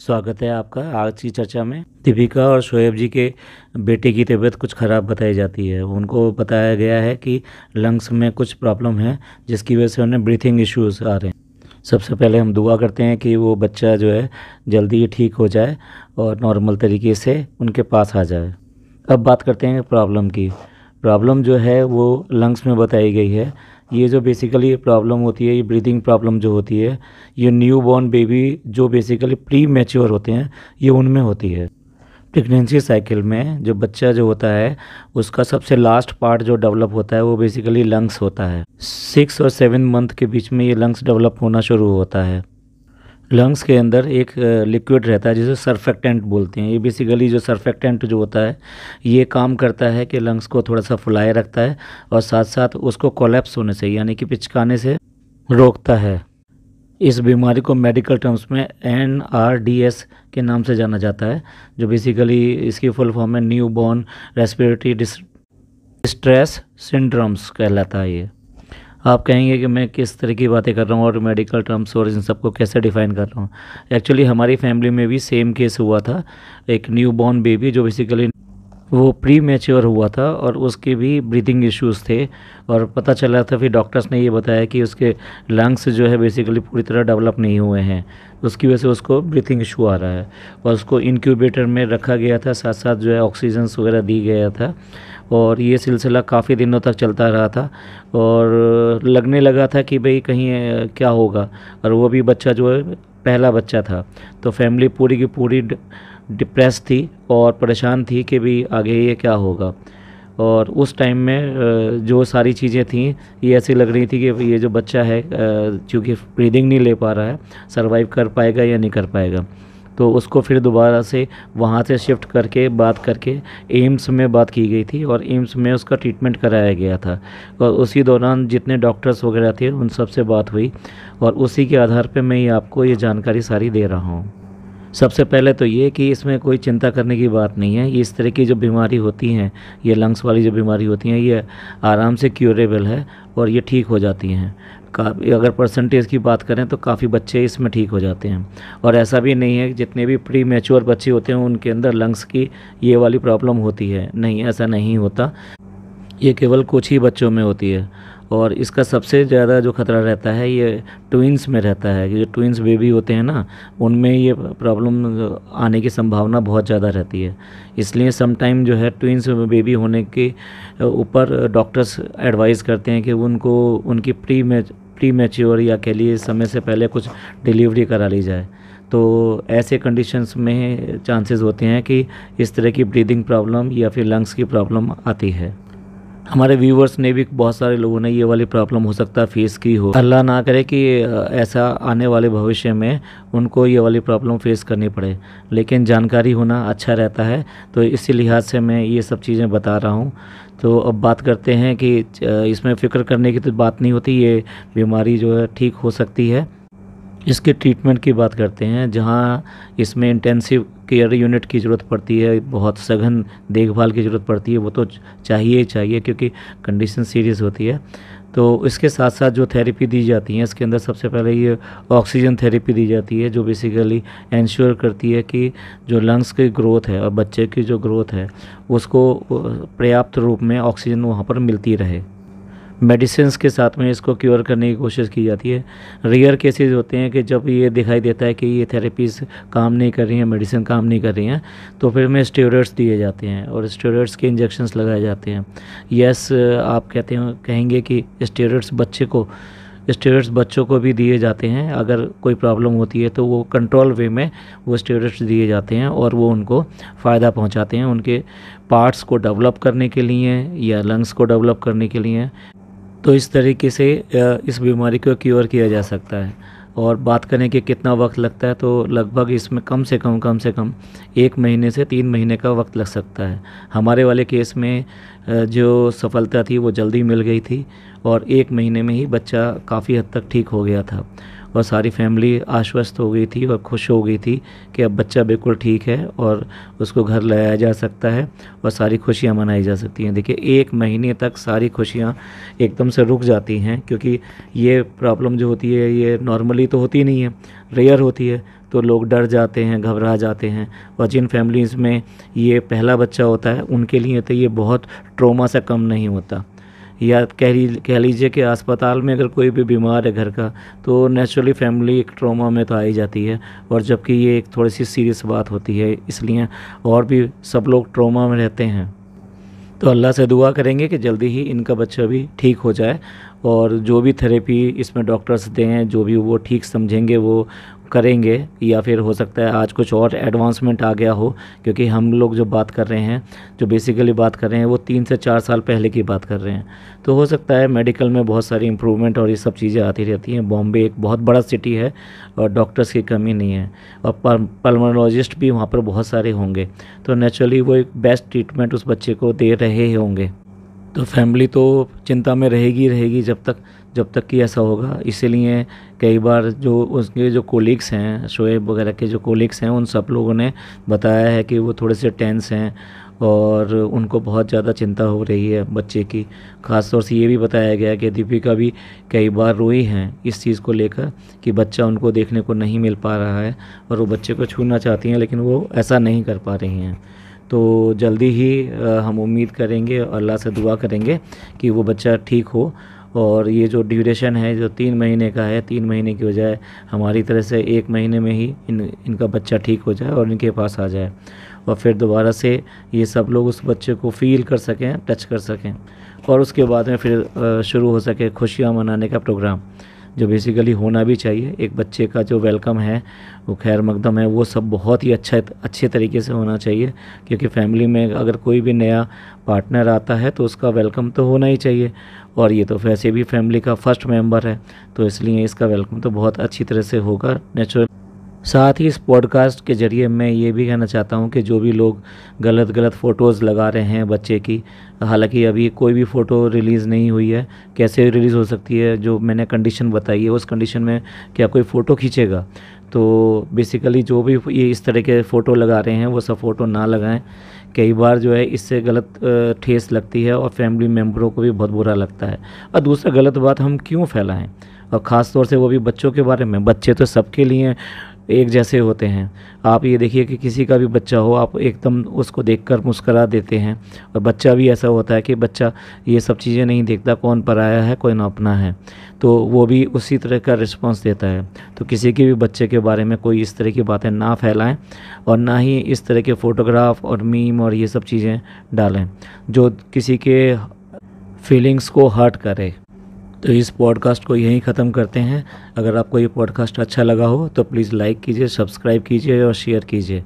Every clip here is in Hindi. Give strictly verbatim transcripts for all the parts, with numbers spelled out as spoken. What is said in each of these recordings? स्वागत है आपका आज की चर्चा में। दीपिका और शोएब जी के बेटे की तबीयत कुछ ख़राब बताई जाती है। उनको बताया गया है कि लंग्स में कुछ प्रॉब्लम है जिसकी वजह से उन्हें ब्रीथिंग इश्यूज आ रहे हैं। सबसे पहले हम दुआ करते हैं कि वो बच्चा जो है जल्दी ही ठीक हो जाए और नॉर्मल तरीके से उनके पास आ जाए। अब बात करते हैं प्रॉब्लम की। प्रॉब्लम जो है वो लंग्स में बताई गई है। ये जो बेसिकली प्रॉब्लम होती है, ये ब्रीदिंग प्रॉब्लम जो होती है, ये न्यू बॉर्न बेबी जो बेसिकली प्री मैच्योर होते हैं ये उनमें होती है। प्रेगनेंसी साइकिल में जो बच्चा जो होता है उसका सबसे लास्ट पार्ट जो डेवलप होता है वो बेसिकली लंग्स होता है। सिक्स और सेवन मंथ के बीच में ये लंग्स डेवलप होना शुरू होता है। लंग्स के अंदर एक लिक्विड रहता है जिसे सर्फेक्टेंट बोलते हैं। ये बेसिकली जो सर्फेक्टेंट जो होता है ये काम करता है कि लंग्स को थोड़ा सा फुलाए रखता है और साथ साथ उसको कोलैप्स होने से यानी कि पिचकाने से रोकता है। इस बीमारी को मेडिकल टर्म्स में एन आर डी एस के नाम से जाना जाता है, जो बेसिकली इसकी फुल फॉर्म है new born respiratory distress syndromes कहलाता है। ये आप कहेंगे कि मैं किस तरह की बातें कर रहा हूँ और मेडिकल टर्म्स और इन सबको कैसे डिफ़ाइन कर रहा हूँ। एक्चुअली हमारी फैमिली में भी सेम केस हुआ था। एक न्यू बॉर्न बेबी जो बेसिकली वो प्री मैच्योर हुआ था और उसके भी ब्रीथिंग इश्यूज़ थे और पता चला था फिर डॉक्टर्स ने ये बताया कि उसके लंग्स जो है बेसिकली पूरी तरह डेवलप नहीं हुए हैं, उसकी वजह से उसको ब्रीथिंग इशू आ रहा है। और उसको इनक्यूबेटर में रखा गया था, साथ साथ जो है ऑक्सीजन वगैरह दी गया था और ये सिलसिला काफ़ी दिनों तक चलता रहा था और लगने लगा था कि भाई कहीं क्या होगा। और वो भी बच्चा जो है पहला बच्चा था, तो फैमिली पूरी की पूरी डिप्रेस थी और परेशान थी कि भी आगे ये क्या होगा। और उस टाइम में जो सारी चीज़ें थीं ये ऐसी लग रही थी कि ये जो बच्चा है चूँकि ब्रीदिंग नहीं ले पा रहा है, सर्वाइव कर पाएगा या नहीं कर पाएगा। तो उसको फिर दोबारा से वहाँ से शिफ्ट करके बात करके एम्स में बात की गई थी और एम्स में उसका ट्रीटमेंट कराया गया था। और उसी दौरान जितने डॉक्टर्स वगैरह थे उन सब से बात हुई और उसी के आधार पे मैं ये आपको ये जानकारी सारी दे रहा हूँ। सबसे पहले तो ये कि इसमें कोई चिंता करने की बात नहीं है। इस तरह की जो बीमारी होती हैं, ये लंग्स वाली जो बीमारी होती हैं, ये आराम से क्यूरेबल है और ये ठीक हो जाती हैं। काफ़ी अगर परसेंटेज की बात करें तो काफ़ी बच्चे इसमें ठीक हो जाते हैं। और ऐसा भी नहीं है जितने भी प्री मैच्योर बच्चे होते हैं उनके अंदर लंग्स की ये वाली प्रॉब्लम होती है, नहीं, ऐसा नहीं होता। ये केवल कुछ ही बच्चों में होती है और इसका सबसे ज़्यादा जो खतरा रहता है ये ट्विन्स में रहता है। जो ट्विन्स बेबी होते हैं ना, उनमें ये प्रॉब्लम आने की संभावना बहुत ज़्यादा रहती है। इसलिए समटाइम जो है ट्विन्स बेबी होने के ऊपर डॉक्टर्स एडवाइस करते हैं कि उनको उनकी प्री मैच प्री मैच्योर या के लिए समय से पहले कुछ डिलीवरी करा ली जाए। तो ऐसे कंडीशंस में चांसेस होते हैं कि इस तरह की ब्रीदिंग प्रॉब्लम या फिर लंग्स की प्रॉब्लम आती है। हमारे व्यूवर्स ने भी बहुत सारे लोगों ने ये वाली प्रॉब्लम हो सकता है फेस की हो। अल्लाह ना करे कि ऐसा आने वाले भविष्य में उनको ये वाली प्रॉब्लम फेस करनी पड़े, लेकिन जानकारी होना अच्छा रहता है, तो इसी लिहाज से मैं ये सब चीज़ें बता रहा हूँ। तो अब बात करते हैं कि इसमें फ़िक्र करने की तो बात नहीं होती, ये बीमारी जो है ठीक हो सकती है। इसके ट्रीटमेंट की बात करते हैं, जहाँ इसमें इंटेंसिव केयर यूनिट की ज़रूरत पड़ती है, बहुत सघन देखभाल की ज़रूरत पड़ती है, वो तो चाहिए ही चाहिए क्योंकि कंडीशन सीरियस होती है। तो इसके साथ साथ जो थेरेपी दी जाती है इसके अंदर सबसे पहले ये ऑक्सीजन थेरेपी दी जाती है, जो बेसिकली इंश्योर करती है कि जो लंग्स की ग्रोथ है और बच्चे की जो ग्रोथ है उसको पर्याप्त रूप में ऑक्सीजन वहाँ पर मिलती रहे। मेडिसिन्स के साथ में इसको क्योर करने की कोशिश की जाती है। रेयर केसेस होते हैं कि जब ये दिखाई देता है कि ये थेरेपीज़ काम नहीं कर रही हैं, मेडिसिन काम नहीं कर रही हैं, तो फिर में स्टेरॉइड्स दिए जाते हैं और स्टेरॉइड्स के इंजेक्शंस लगाए जाते हैं। यस, आप कहते हैं कहेंगे कि स्टेरॉइड्स बच्चे को स्टेरॉइड्स बच्चों को भी दिए जाते हैं। अगर कोई प्रॉब्लम होती है तो वो कंट्रोल वे में वो स्टेरॉइड्स दिए जाते हैं और वो उनको फ़ायदा पहुँचाते हैं, उनके पार्ट्स को डेवलप करने के लिए या लंग्स को डेवलप करने के लिए। तो इस तरीके से इस बीमारी को क्योर किया जा सकता है। और बात करें कि कितना वक्त लगता है, तो लगभग इसमें कम से कम कम से कम एक महीने से तीन महीने का वक्त लग सकता है। हमारे वाले केस में जो सफलता थी वो जल्दी मिल गई थी और एक महीने में ही बच्चा काफ़ी हद तक ठीक हो गया था और सारी फैमिली आश्वस्त हो गई थी और खुश हो गई थी कि अब बच्चा बिल्कुल ठीक है और उसको घर लाया जा सकता है और सारी खुशियां मनाई जा सकती हैं। देखिए, एक महीने तक सारी खुशियां एकदम से रुक जाती हैं क्योंकि ये प्रॉब्लम जो होती है ये नॉर्मली तो होती नहीं है, रेयर होती है। तो लोग डर जाते हैं, घबरा जाते हैं। और जिन फैमिलीज़ में ये पहला बच्चा होता है उनके लिए तो ये बहुत ट्रॉमा से कम नहीं होता। या कह कह लीजिए कि अस्पताल में अगर कोई भी बीमार है घर का, तो नेचुरली फैमिली एक ट्रॉमा में तो आ ही जाती है, और जबकि ये एक थोड़ी सी सीरियस बात होती है, इसलिए और भी सब लोग ट्रॉमा में रहते हैं। तो अल्लाह से दुआ करेंगे कि जल्दी ही इनका बच्चा भी ठीक हो जाए, और जो भी थेरेपी इसमें डॉक्टर्स दें, जो भी वो ठीक समझेंगे वो करेंगे, या फिर हो सकता है आज कुछ और एडवांसमेंट आ गया हो, क्योंकि हम लोग जो बात कर रहे हैं, जो बेसिकली बात कर रहे हैं, वो तीन से चार साल पहले की बात कर रहे हैं। तो हो सकता है मेडिकल में बहुत सारी इम्प्रूवमेंट और ये सब चीज़ें आती रहती हैं। बॉम्बे एक बहुत बड़ा सिटी है और डॉक्टर्स की कमी नहीं है, और पल्मोनोलॉजिस्ट भी वहाँ पर बहुत सारे होंगे, तो नेचुरली वो एक बेस्ट ट्रीटमेंट उस बच्चे को दे रहे होंगे। तो फैमिली तो चिंता में रहेगी रहेगी जब तक जब तक कि ऐसा होगा। इसीलिए कई बार जो उसके जो कोलिग्स हैं, शोएब वगैरह के जो कोलिग्स हैं, उन सब लोगों ने बताया है कि वो थोड़े से टेंस हैं और उनको बहुत ज़्यादा चिंता हो रही है बच्चे की। ख़ास तौर से ये भी बताया गया कि दीपिका भी कई बार रोई हैं इस चीज़ को लेकर कि बच्चा उनको देखने को नहीं मिल पा रहा है, और वो बच्चे को छूना चाहती हैं लेकिन वो ऐसा नहीं कर पा रही हैं। तो जल्दी ही हम उम्मीद करेंगे, अल्लाह से दुआ करेंगे कि वो बच्चा ठीक हो। और ये जो ड्यूरेशन है जो तीन महीने का है, तीन महीने की वजह हमारी तरह से एक महीने में ही इन इनका बच्चा ठीक हो जाए और इनके पास आ जाए, और फिर दोबारा से ये सब लोग उस बच्चे को फील कर सकें, टच कर सकें, और उसके बाद में फिर शुरू हो सके खुशियाँ मनाने का प्रोग्राम, जो बेसिकली होना भी चाहिए। एक बच्चे का जो वेलकम है, वो खैर मकदम है, वो सब बहुत ही अच्छा अच्छे तरीके से होना चाहिए, क्योंकि फैमिली में अगर कोई भी नया पार्टनर आता है तो उसका वेलकम तो होना ही चाहिए, और ये तो वैसे भी फैमिली का फर्स्ट मेंबर है, तो इसलिए इसका वेलकम तो बहुत अच्छी तरह से होगा नेचुरल। साथ ही इस पॉडकास्ट के ज़रिए मैं ये भी कहना चाहता हूँ कि जो भी लोग गलत गलत फ़ोटोज़ लगा रहे हैं बच्चे की, हालांकि अभी कोई भी फ़ोटो रिलीज़ नहीं हुई है, कैसे रिलीज़ हो सकती है, जो मैंने कंडीशन बताई है उस कंडीशन में क्या कोई फ़ोटो खींचेगा। तो बेसिकली जो भी ये इस तरह के फ़ोटो लगा रहे हैं वो सब फ़ोटो ना लगाएं। कई बार जो है इससे गलत ठेस लगती है और फैमिली मेम्बरों को भी बहुत बुरा लगता है, और दूसरा गलत बात हम क्यों फैलाएं, और ख़ास तौर से वो भी बच्चों के बारे में। बच्चे तो सबके लिए एक जैसे होते हैं। आप ये देखिए कि किसी का भी बच्चा हो, आप एकदम उसको देखकर मुस्करा देते हैं, और बच्चा भी ऐसा होता है कि बच्चा ये सब चीज़ें नहीं देखता, कौन पराया है कौन अपना है, तो वो भी उसी तरह का रिस्पॉन्स देता है। तो किसी के भी बच्चे के बारे में कोई इस तरह की बातें ना फैलाएं, और ना ही इस तरह के फ़ोटोग्राफ और मीम और ये सब चीज़ें डालें जो किसी के फीलिंग्स को हर्ट करे। तो इस पॉडकास्ट को यहीं ख़त्म करते हैं। अगर आपको ये पॉडकास्ट अच्छा लगा हो तो प्लीज़ लाइक कीजिए, सब्सक्राइब कीजिए और शेयर कीजिए।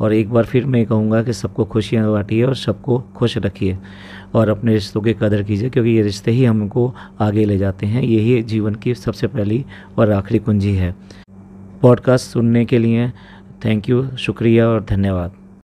और एक बार फिर मैं कहूँगा कि सबको खुशियाँ बांटिए और सबको खुश रखिए, और अपने रिश्तों की कदर कीजिए, क्योंकि ये रिश्ते ही हमको आगे ले जाते हैं। यही जीवन की सबसे पहली और आखिरी कुंजी है। पॉडकास्ट सुनने के लिए थैंक यू, शुक्रिया और धन्यवाद।